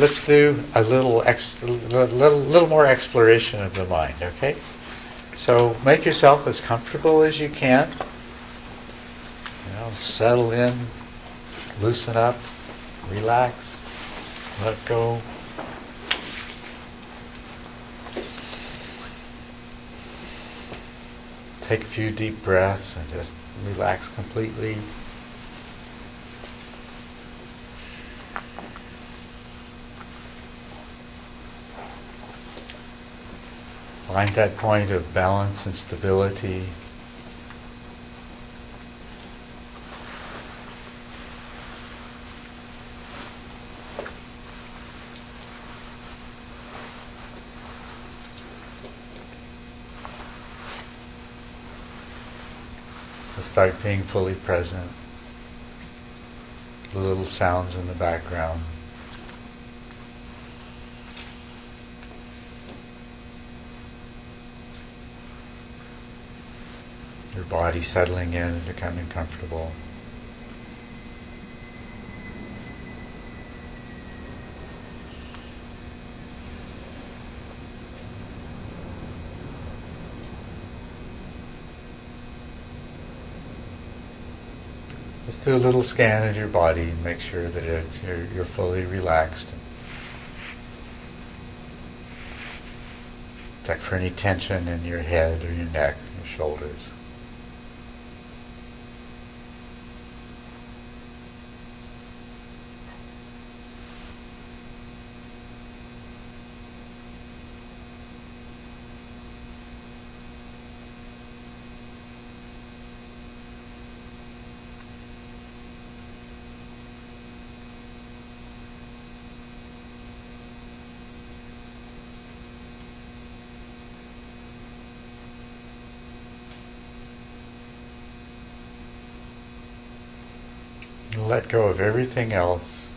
let's do a little more exploration of the mind, okay? So make yourself as comfortable as you can. You know, settle in, loosen up, relax, let go. Take a few deep breaths and just relax completely. Find that point of balance and stability. Start being fully present. The little sounds in the background. Your body settling in and becoming comfortable. Just do a little scan of your body and make sure that you're fully relaxed. Check for any tension in your head or your neck, your shoulders. Let go of everything else.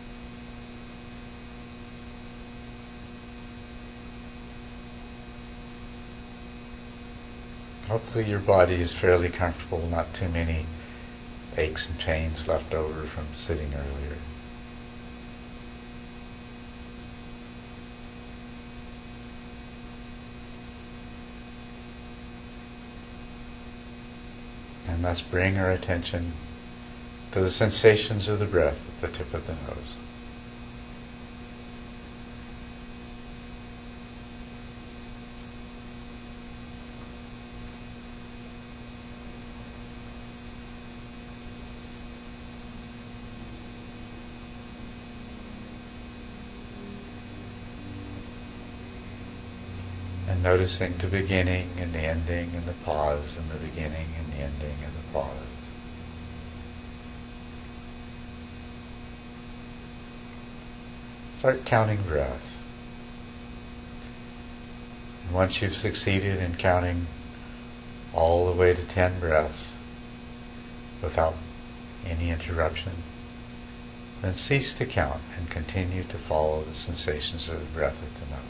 Hopefully your body is fairly comfortable, not too many aches and pains left over from sitting earlier. And let's bring our attention to the sensations of the breath at the tip of the nose. And noticing the beginning and the ending and the pause and the beginning and the ending and the pause. Start counting breaths. And once you've succeeded in counting all the way to 10 breaths without any interruption, then cease to count and continue to follow the sensations of the breath at the nose.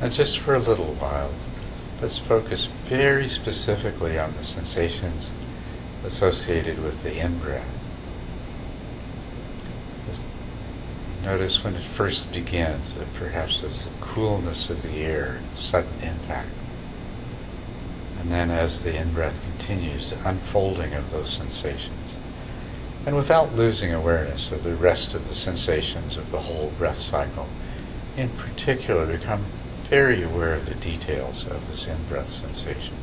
and just for a little while, let's focus very specifically on the sensations associated with the in-breath. Just notice when it first begins, that perhaps it's the coolness of the air, sudden impact. And then as the in-breath continues, the unfolding of those sensations. And without losing awareness of the rest of the sensations of the whole breath cycle, in particular, become very aware of the details of this in-breath sensation.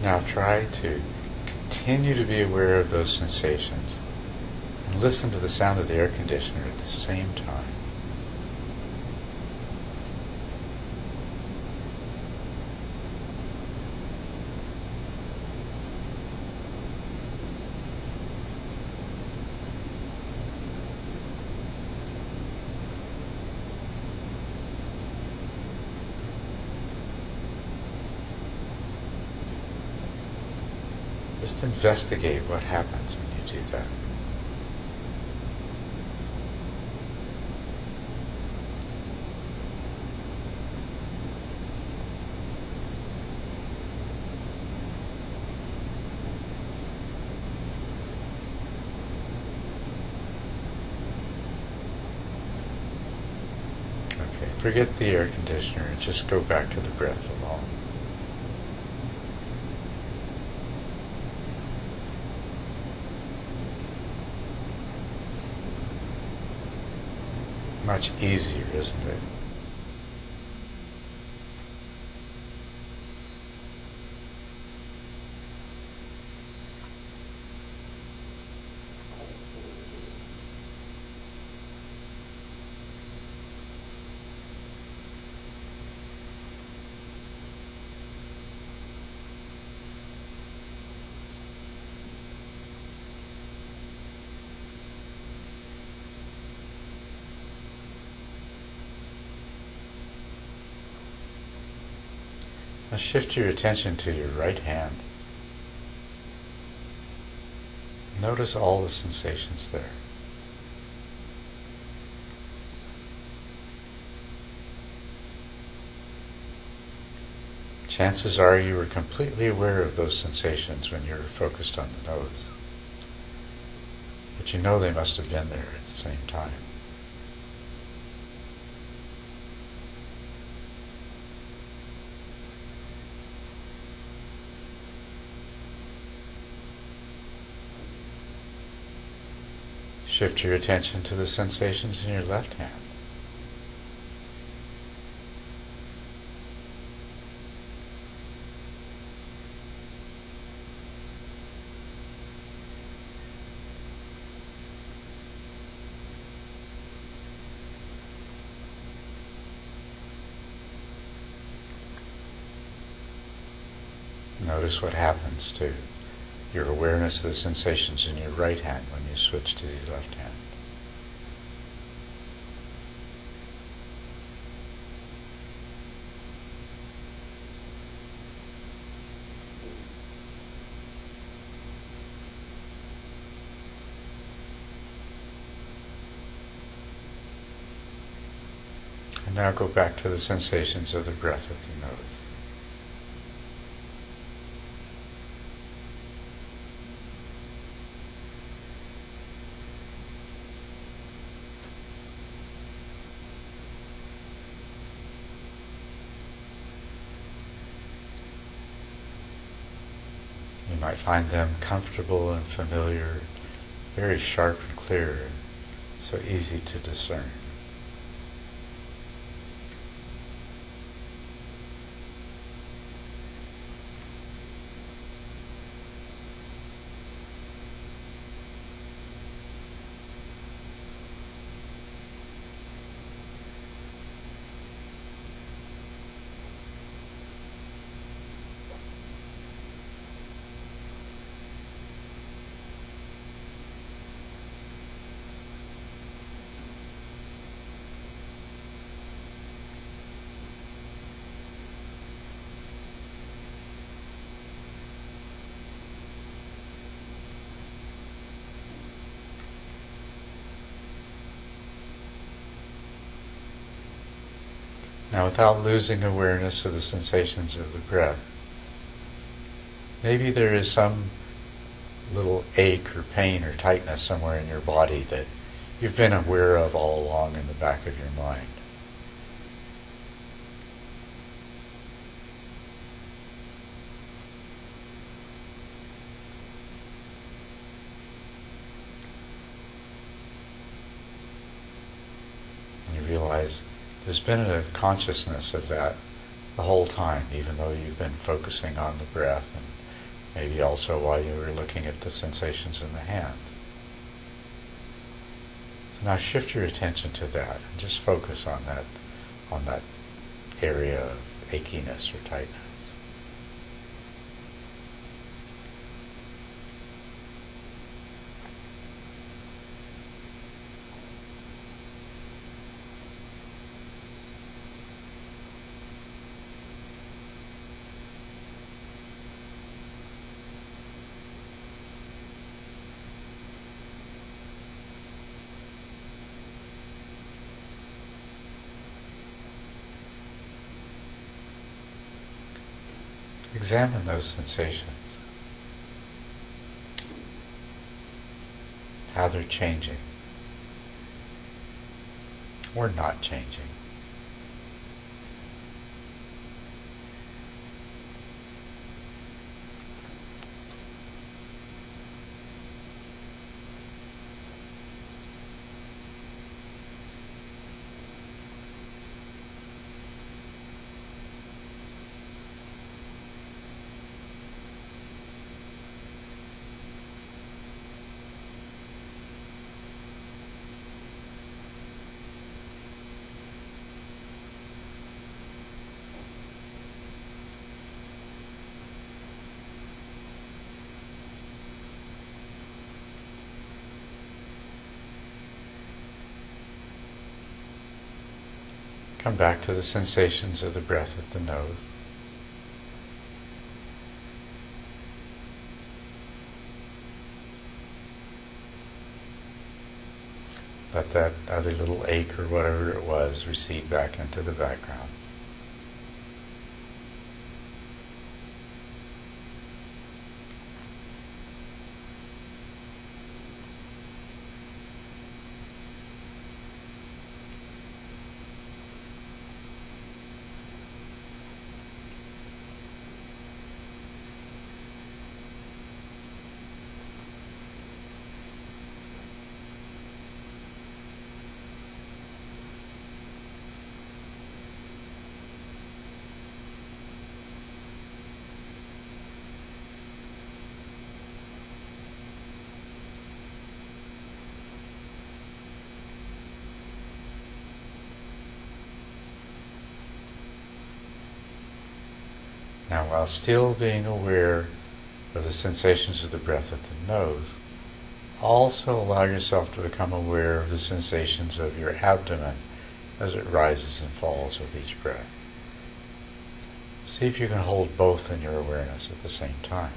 Now try to continue to be aware of those sensations and listen to the sound of the air conditioner at the same time. Just investigate what happens when you do that. Okay, forget the air conditioner and just go back to the breath alone. Much easier, isn't it? Now shift your attention to your right hand. Notice all the sensations there. Chances are you were completely aware of those sensations when you were focused on the nose. But you know they must have been there at the same time. Shift your attention to the sensations in your left hand. Notice what happens to your awareness of the sensations in your right hand when you switch to the left hand. And now go back to the sensations of the breath of the nose. I find them comfortable and familiar, very sharp and clear, so easy to discern. Now, without losing awareness of the sensations of the breath, maybe there is some little ache or pain or tightness somewhere in your body that you've been aware of all along in the back of your mind. And you realize there's been a consciousness of that the whole time, even though you've been focusing on the breath and maybe also while you were looking at the sensations in the hand. So now shift your attention to that and just focus on that area of achiness or tightness. Examine those sensations, how they're changing, or not changing. Come back to the sensations of the breath at the nose. Let that other little ache or whatever it was recede back into the background. Now, while still being aware of the sensations of the breath at the nose, also allow yourself to become aware of the sensations of your abdomen as it rises and falls with each breath. See if you can hold both in your awareness at the same time.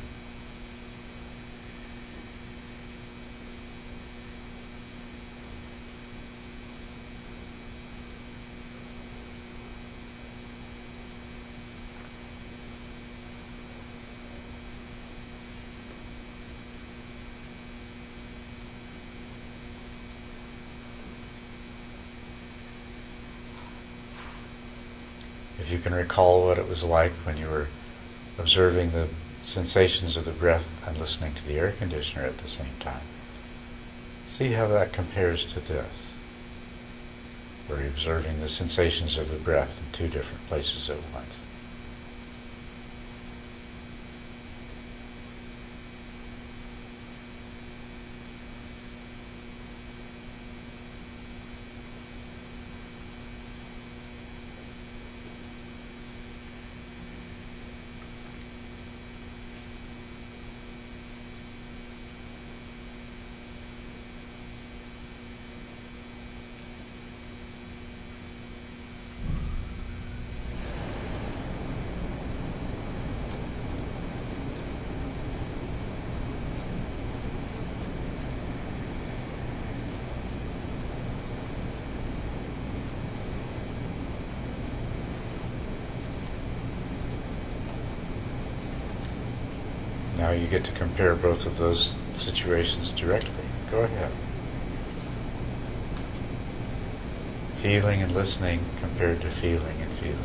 If you can recall what it was like when you were observing the sensations of the breath and listening to the air conditioner at the same time. See how that compares to this. We're observing the sensations of the breath in two different places at once. Now you get to compare both of those situations directly. Go ahead. Feeling and listening compared to feeling and feeling.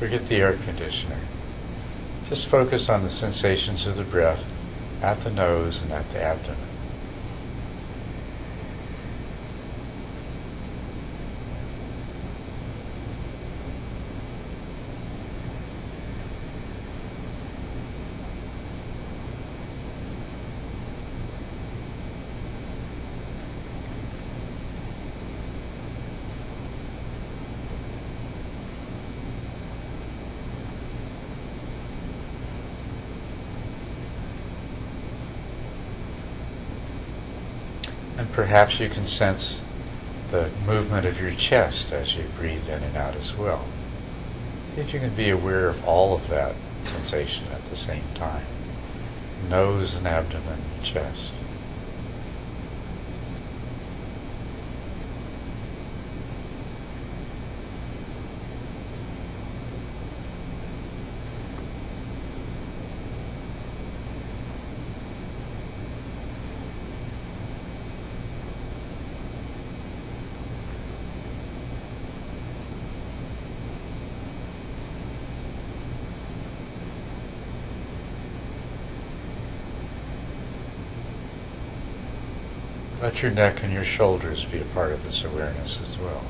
Forget the air conditioner. Just focus on the sensations of the breath at the nose and at the abdomen. And perhaps you can sense the movement of your chest as you breathe in and out as well. See if you can be aware of all of that sensation at the same time. Nose and abdomen, chest. Let your neck and your shoulders be a part of this awareness as well.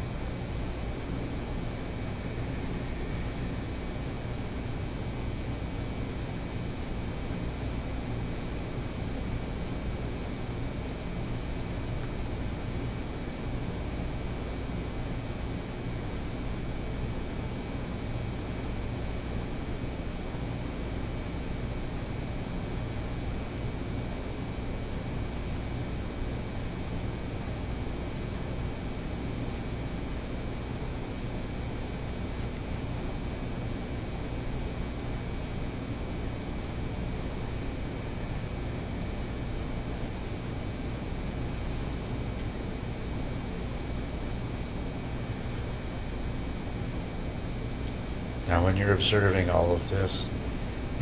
Now when you're observing all of this,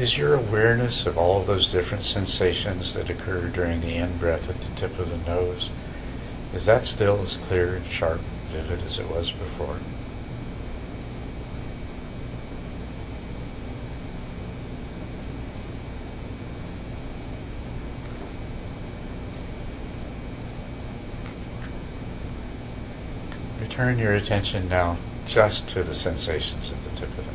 Is your awareness of all of those different sensations that occur during the in-breath at the tip of the nose, is that still as clear and sharp and vivid as it was before? Return your attention now just to the sensations at the tip of the nose.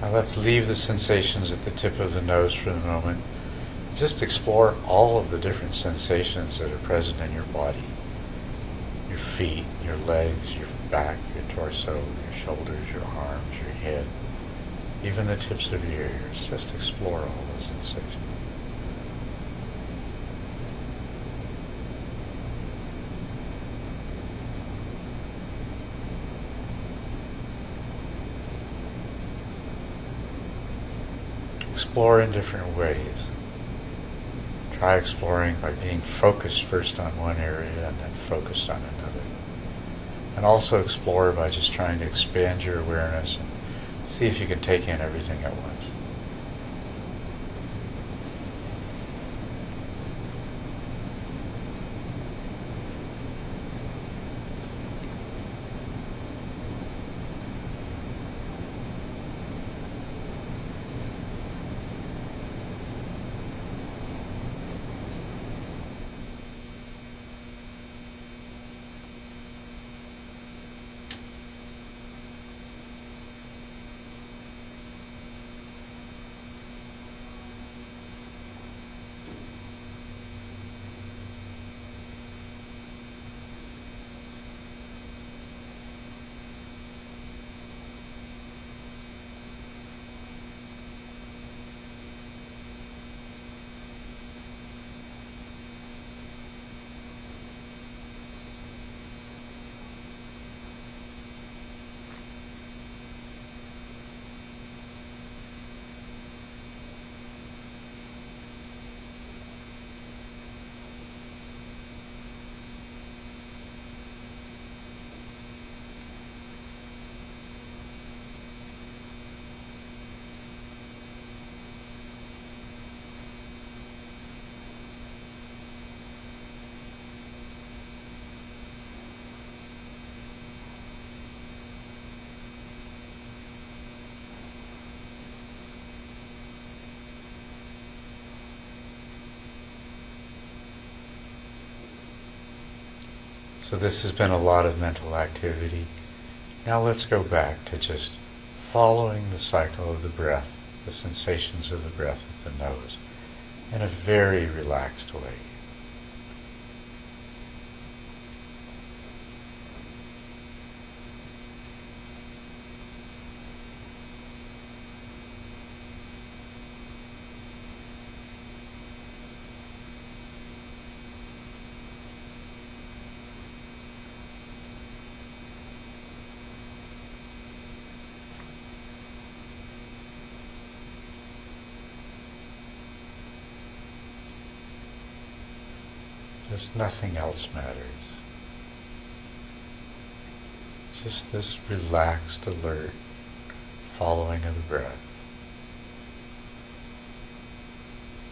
Now let's leave the sensations at the tip of the nose for the moment. Just explore all of the different sensations that are present in your body. Your feet, your legs, your back, your torso, your shoulders, your arms, your head, even the tips of your ears. Just explore all those sensations. Explore in different ways. Try exploring by being focused first on one area and then focused on another. And also explore by just trying to expand your awareness and see if you can take in everything at once. So this has been a lot of mental activity. Now let's go back to just following the cycle of the breath, the sensations of the breath at the nose, in a very relaxed way. matters, nothing else matters. Just this relaxed, alert following of the breath.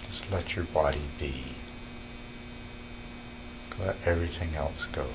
Just let your body be. Let everything else go.